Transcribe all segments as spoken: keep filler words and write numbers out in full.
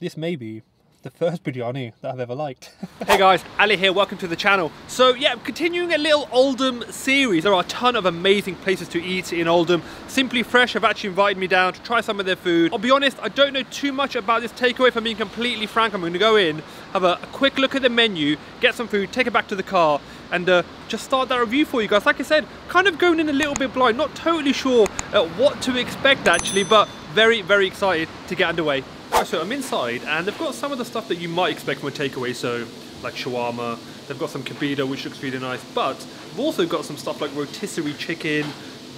This may be the first biryani that I've ever liked. Hey guys, Ali here, welcome to the channel. So yeah, continuing a little Oldham series. There are a ton of amazing places to eat in Oldham. Simply Fresh have actually invited me down to try some of their food. I'll be honest, I don't know too much about this takeaway, if I'm being completely frank. I'm gonna go in, have a, a quick look at the menu, get some food, take it back to the car, and uh, just start that review for you guys. Like I said, kind of going in a little bit blind, not totally sure uh, what to expect actually, but very, very excited to get underway. Right, so I'm inside and they've got some of the stuff that you might expect from a takeaway, so like shawarma, they've got some kabida which looks really nice, but they've also got some stuff like rotisserie chicken,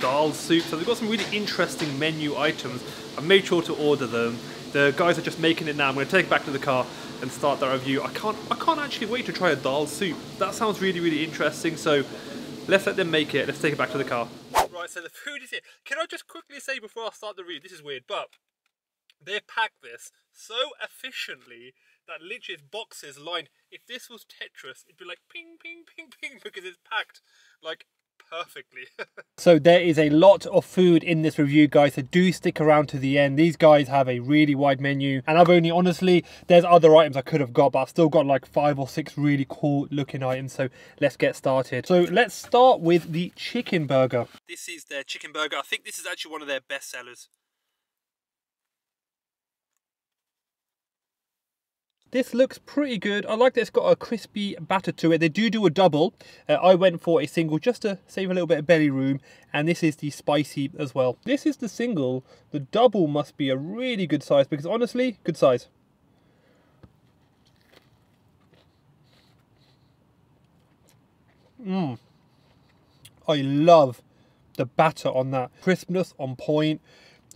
dal soup, so they've got some really interesting menu items. I've made sure to order them. The guys are just making it now. I'm going to take it back to the car and start that review. I can't, I can't actually wait to try a dal soup. That sounds really, really interesting, so let's let them make it. Let's take it back to the car. Right, so the food is here. Can I just quickly say before I start the review, this is weird, but they packed this so efficiently that literally it's boxes lined. If this was Tetris, it'd be like ping, ping, ping, ping, because it's packed like perfectly. So there is a lot of food in this review, guys, so do stick around to the end. These guys have a really wide menu, and I've only, honestly, there's other items I could have got, but I've still got like five or six really cool looking items, so let's get started. So let's start with the chicken burger. This is their chicken burger. I think this is actually one of their best sellers. This looks pretty good. I like that it's got a crispy batter to it. They do do a double. Uh, I went for a single just to save a little bit of belly room. And this is the spicy as well. This is the single. The double must be a really good size because honestly, good size. Mmm. I love the batter on that. Crispness on point.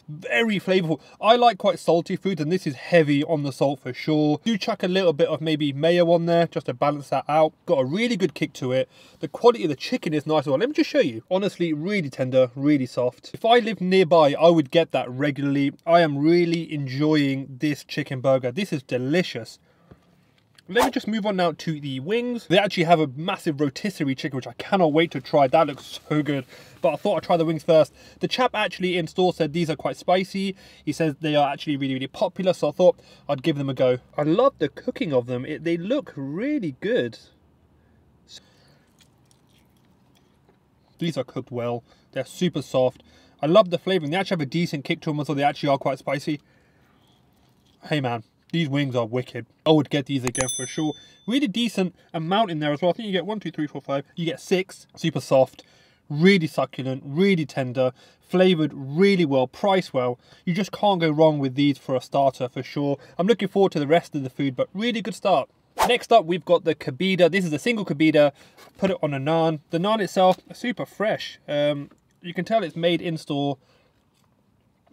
Very flavorful. I like quite salty foods and this is heavy on the salt for sure. Do chuck a little bit of maybe mayo on there just to balance that out. Got a really good kick to it. The quality of the chicken is nice as well. Let me just show you. Honestly, really tender, really soft. If I lived nearby, I would get that regularly. I am really enjoying this chicken burger. This is delicious. Let me just move on now to the wings. They actually have a massive rotisserie chicken, which I cannot wait to try. That looks so good. But I thought I'd try the wings first. The chap actually in store said these are quite spicy. He says they are actually really, really popular. So I thought I'd give them a go. I love the cooking of them. It, they look really good. These are cooked well. They're super soft. I love the flavoring. They actually have a decent kick to them, so they actually are quite spicy. Hey, man. These wings are wicked. I would get these again for sure. Really decent amount in there as well. I think you get one, two, three, four, five. You get six. Super soft. Really succulent. Really tender. Flavoured really well. Priced well. You just can't go wrong with these for a starter for sure. I'm looking forward to the rest of the food, but really good start. Next up, we've got the kabida. This is a single kabida. Put it on a naan. The naan itself, super fresh. Um, you can tell it's made in store.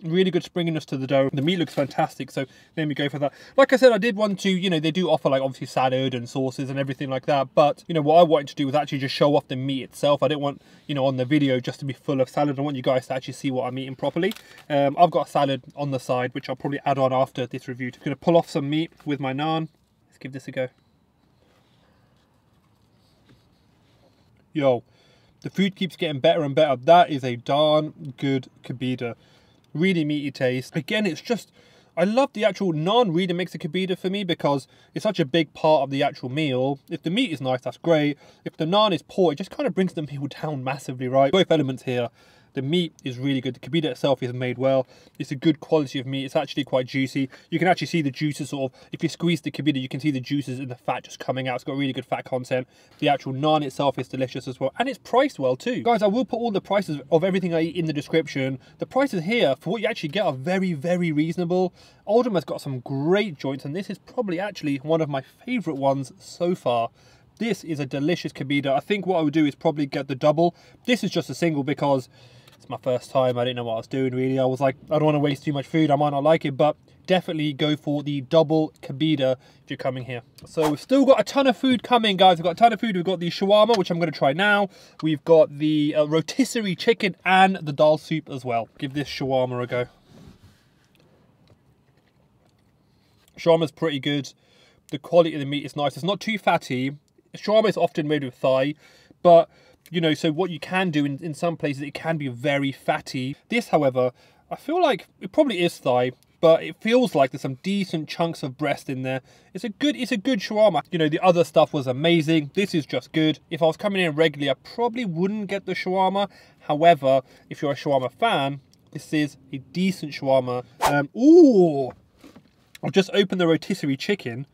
Really good springiness to the dough. The meat looks fantastic, so let me go for that. Like I said, I did want to, you know, they do offer like obviously salad and sauces and everything like that, but you know what I wanted to do was actually just show off the meat itself. I didn't want, you know, on the video just to be full of salad. I want you guys to actually see what I'm eating properly. um I've got a salad on the side which I'll probably add on after this review. I'm gonna pull off some meat with my naan. Let's give this a go. Yo, the food keeps getting better and better. That is a darn good kabida. Really meaty taste. Again, it's just, I love the actual naan really makes a kabida for me because it's such a big part of the actual meal. If the meat is nice, that's great. If the naan is poor, it just kind of brings the meal down massively, right? Both elements here. The meat is really good. The kabida itself is made well. It's a good quality of meat. It's actually quite juicy. You can actually see the juices sort of, if you squeeze the kabida, you can see the juices and the fat just coming out. It's got really good fat content. The actual naan itself is delicious as well. And it's priced well too. Guys, I will put all the prices of everything I eat in the description. The prices here for what you actually get are very, very reasonable. Oldham has got some great joints and this is probably actually one of my favorite ones so far. This is a delicious kabida. I think what I would do is probably get the double. This is just a single because it's my first time. I didn't know what I was doing really. I was like, I don't want to waste too much food. I might not like it, but definitely go for the double kabida if you're coming here. So we've still got a ton of food coming, guys. We've got a ton of food. We've got the shawarma, which I'm going to try now. We've got the uh, rotisserie chicken and the dal soup as well. Give this shawarma a go. Shawarma's pretty good. The quality of the meat is nice. It's not too fatty. Shawarma is often made with thigh, but you know, so what you can do in, in some places, it can be very fatty. This, however, I feel like it probably is thigh, but it feels like there's some decent chunks of breast in there. It's a good, it's a good shawarma. You know, the other stuff was amazing. This is just good. If I was coming in regularly, I probably wouldn't get the shawarma. However, if you're a shawarma fan, this is a decent shawarma. Um, ooh, I've just opened the rotisserie chicken.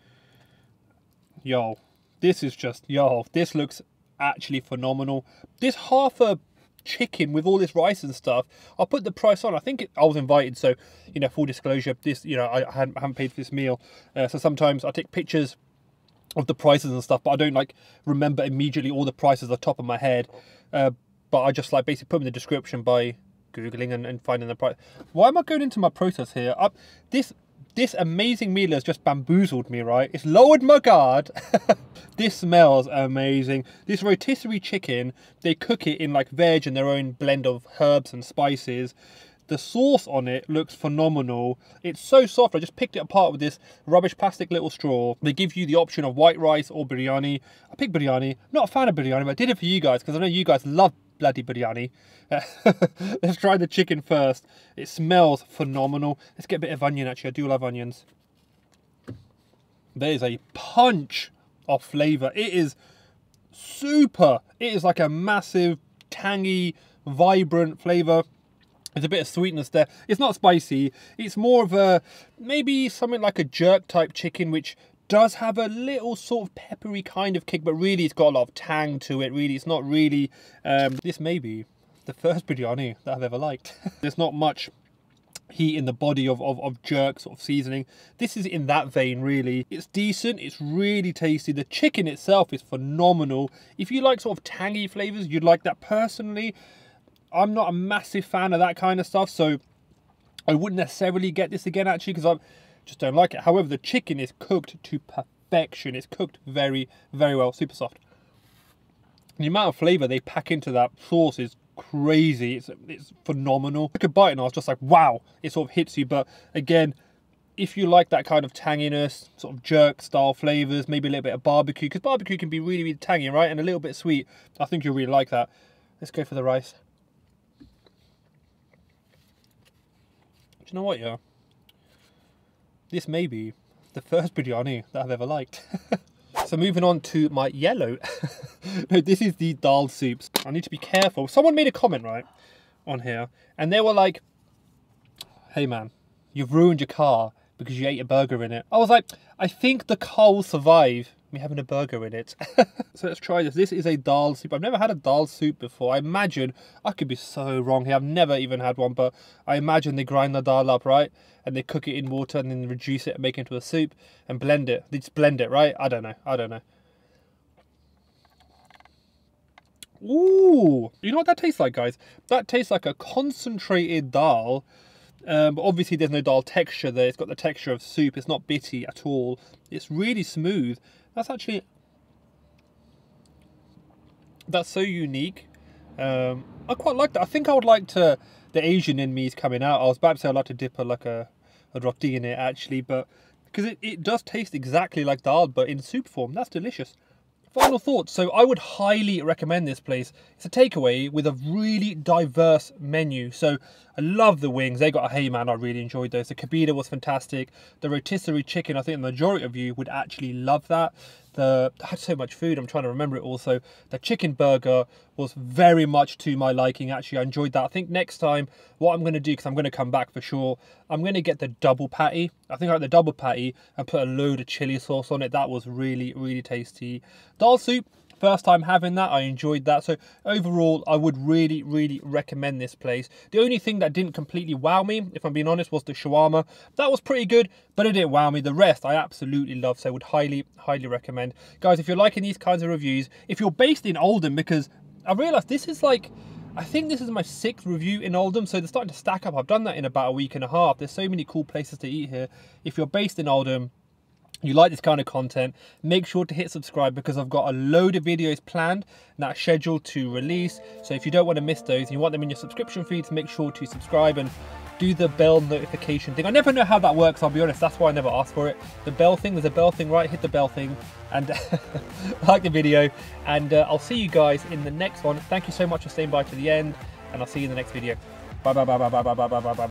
Yo, this is just, yo, this looks actually phenomenal. This half a chicken with all this rice and stuff, I'll put the price on. I think it, I was invited, so, you know, full disclosure, this, you know, I hadn't, I haven't paid for this meal. Uh, so sometimes I take pictures of the prices and stuff, but I don't, like, remember immediately all the prices at the top of my head. Uh, but I just, like, basically put them in the description by Googling and, and finding the price. Why am I going into my process here? I, this this amazing meal has just bamboozled me, right? It's lowered my guard. This smells amazing. This rotisserie chicken, they cook it in like veg and their own blend of herbs and spices. The sauce on it looks phenomenal. It's so soft. I just picked it apart with this rubbish plastic little straw. They give you the option of white rice or biryani. I picked biryani. I'm not a fan of biryani, but I did it for you guys because I know you guys love bloody biryani. Uh, let's try the chicken first. It smells phenomenal. Let's get a bit of onion, actually. I do love onions. There's a punch of flavour. It is super. It is like a massive, tangy, vibrant flavour. There's a bit of sweetness there. It's not spicy. It's more of a, maybe something like a jerk type chicken, which does have a little sort of peppery kind of kick, but really it's got a lot of tang to it, really. It's not really, um, this may be the first biryani that I've ever liked. There's not much heat in the body of, of, of jerk sort of seasoning. This is in that vein, really. It's decent, it's really tasty. The chicken itself is phenomenal. If you like sort of tangy flavors, you'd like that. Personally, I'm not a massive fan of that kind of stuff, so I wouldn't necessarily get this again, actually, because I'm, just don't like it. However, the chicken is cooked to perfection. It's cooked very, very well. Super soft. The amount of flavour they pack into that sauce is crazy. It's, it's phenomenal. I took a bite and I was just like, wow, it sort of hits you. But again, if you like that kind of tanginess, sort of jerk style flavours, maybe a little bit of barbecue, because barbecue can be really, really tangy, right? And a little bit sweet. I think you'll really like that. Let's go for the rice. Do you know what, yeah? This may be the first biryani that I've ever liked. So moving on to my yellow. No, this is the dal soups. I need to be careful. Someone made a comment, right, on here, and they were like, hey man, you've ruined your car because you ate a burger in it. I was like, I think the car will survive me having a burger in it. So let's try this. This is a dal soup. I've never had a dal soup before. I imagine, I could be so wrong here, I've never even had one, but I imagine they grind the dal up, right? And they cook it in water and then reduce it and make it into a soup and blend it. They just blend it, right? I don't know. I don't know. Ooh! You know what that tastes like, guys? That tastes like a concentrated dal. Um, but obviously there's no dal texture there. It's got the texture of soup. It's not bitty at all. It's really smooth. That's actually, that's so unique. Um, I quite like that. I think I would like to, the Asian in me is coming out. I was about to say I'd like to dip a, like a, a roti in it actually, but because it, it does taste exactly like dal, but in soup form. That's delicious. Final thoughts. So I would highly recommend this place. It's a takeaway with a really diverse menu. So I love the wings. They got a, hey man, I really enjoyed those. The kabida was fantastic. The rotisserie chicken, I think the majority of you would actually love that. The, I had so much food, I'm trying to remember it also. The chicken burger was very much to my liking, actually. I enjoyed that. I think next time what I'm going to do, because I'm going to come back for sure, I'm going to get the double patty. I think I like the double patty and put a load of chili sauce on it. That was really, really tasty. Dal soup, first time having that, I enjoyed that. So overall, I would really, really recommend this place. The only thing that didn't completely wow me, if I'm being honest, was the shawarma. That was pretty good, but it didn't wow me. The rest I absolutely love, so I would highly, highly recommend. Guys, if you're liking these kinds of reviews, if you're based in Oldham, because I realised this is like, I think this is my sixth review in Oldham, so they're starting to stack up. I've done that in about a week and a half. There's so many cool places to eat here. If you're based in Oldham, you like this kind of content, make sure to hit subscribe because I've got a load of videos planned and that are scheduled to release. So if you don't want to miss those and you want them in your subscription feeds, make sure to subscribe and do the bell notification thing. I never know how that works, I'll be honest. That's why I never asked for it. The bell thing, there's a bell thing, right? Hit the bell thing and like the video. And uh, I'll see you guys in the next one. Thank you so much for staying by to the end and I'll see you in the next video. Bye, bye, bye, bye, bye, bye, bye, bye, bye.